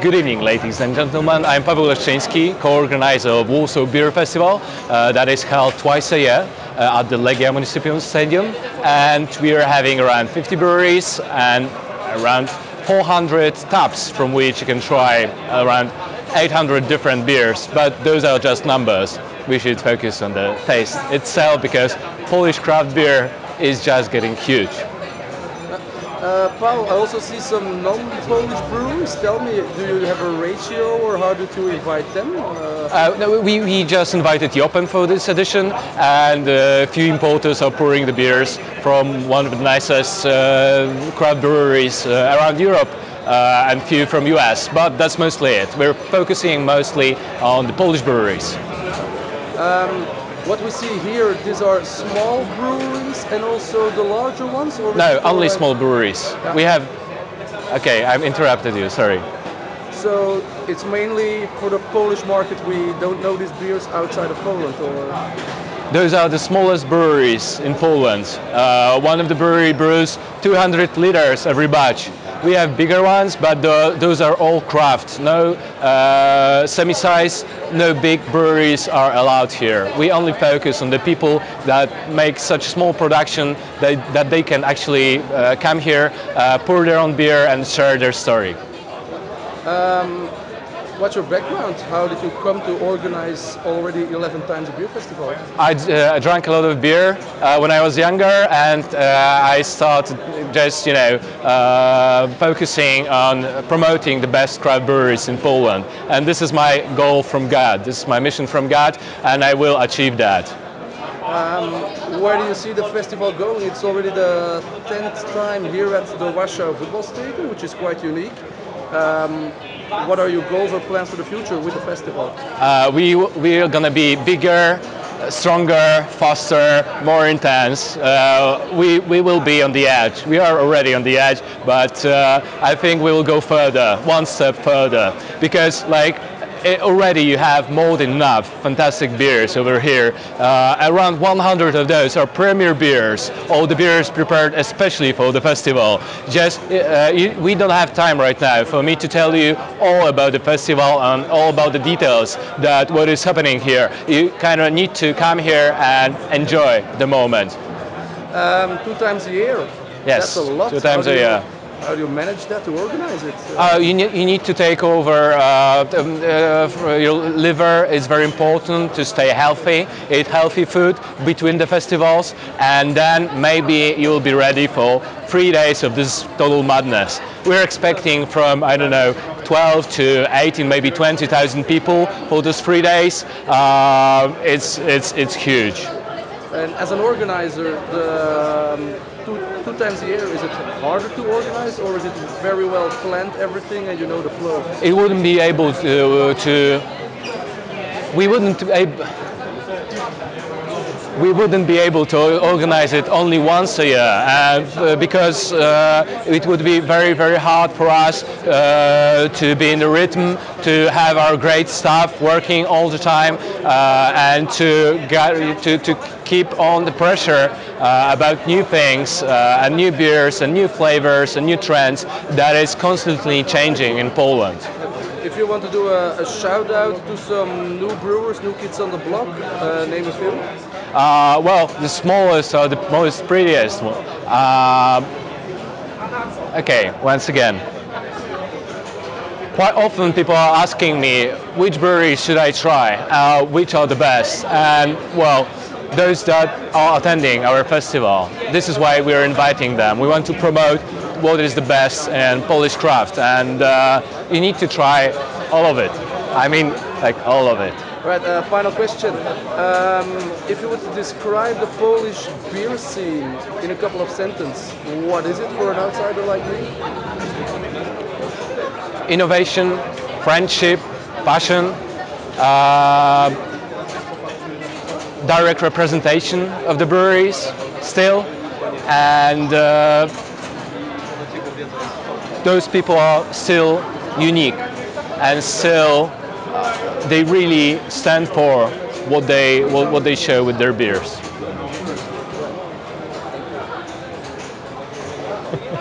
Good evening, ladies and gentlemen. I'm Paweł Leszczyński, co-organizer of Warsaw Beer Festival that is held twice a year at the Legia Municipal Stadium. And we are having around 50 breweries and around 400 taps, from which you can try around 800 different beers. But those are just numbers. We should focus on the taste itself, because Polish craft beer is just getting huge. Paul, I also see some non-Polish breweries. Tell me, do you have a ratio, or how did you invite them? No, we just invited Jopen for this edition, and a few importers are pouring the beers from one of the nicest craft breweries around Europe, and few from US, but that's mostly it. We're focusing mostly on the Polish breweries. What we see here, these are small breweries and also the larger ones? Or no, only small breweries. Yeah. We have... Okay, I've interrupted you, sorry. So it's mainly for the Polish market, we don't know these beers outside of Poland? Or those are the smallest breweries in Poland. One of the brewery brews 200 liters every batch. We have bigger ones, but those are all craft. No semi-size, no big breweries are allowed here. We only focus on the people that make such small production that they can actually come here, pour their own beer and share their story. What's your background? How did you come to organize already 11 times a beer festival? I drank a lot of beer when I was younger, and I started just, focusing on promoting the best craft breweries in Poland. And this is my goal from God. This is my mission from God, and I will achieve that. Where do you see the festival going? It's already the 10th time here at the Warsaw Football Stadium, which is quite unique. What are your goals or plans for the future with the festival? We are going to be bigger, stronger, faster, more intense. We will be on the edge. We are already on the edge, but I think we will go further, one step further, because already you have more than enough fantastic beers over here. Around 100 of those are premier beers, all the beers prepared especially for the festival. Just we don't have time right now for me to tell you all about the festival and all about the details that what is happening here. You kind of need to come here and enjoy the moment. 2 times a year? Yes, that's a lot. 2 times a year. How do you manage that, to organize it? You need to take over your liver. It's very important to stay healthy, eat healthy food between the festivals, and then maybe you'll be ready for 3 days of this total madness. We're expecting from, I don't know, 12 to 18, maybe 20,000 people for those 3 days. It's huge. And as an organizer, the 2 times a year, is it harder to organize, or is it very well planned, everything, and you know the flow? It wouldn't be able we wouldn't be able to organize it only once a year, because it would be very, very hard for us to be in the rhythm, to have our great staff working all the time, and to keep on the pressure about new things, and new beers, and new flavors, and new trends that is constantly changing in Poland. If you want to do a shout out to some new brewers, new kids on the block, name a few. Well, the smallest are the most prettiest one. Okay, once again. Quite often people are asking me which breweries should I try, which are the best, and well, those that are attending our festival. This is why we are inviting them. We want to promote what is the best in Polish craft, and you need to try all of it. I mean, all of it. Right, final question. If you were to describe the Polish beer scene in a couple of sentences, what is it for an outsider like me? Innovation, friendship, passion, direct representation of the breweries still, and those people are still unique, and still they really stand for what they show with their beers.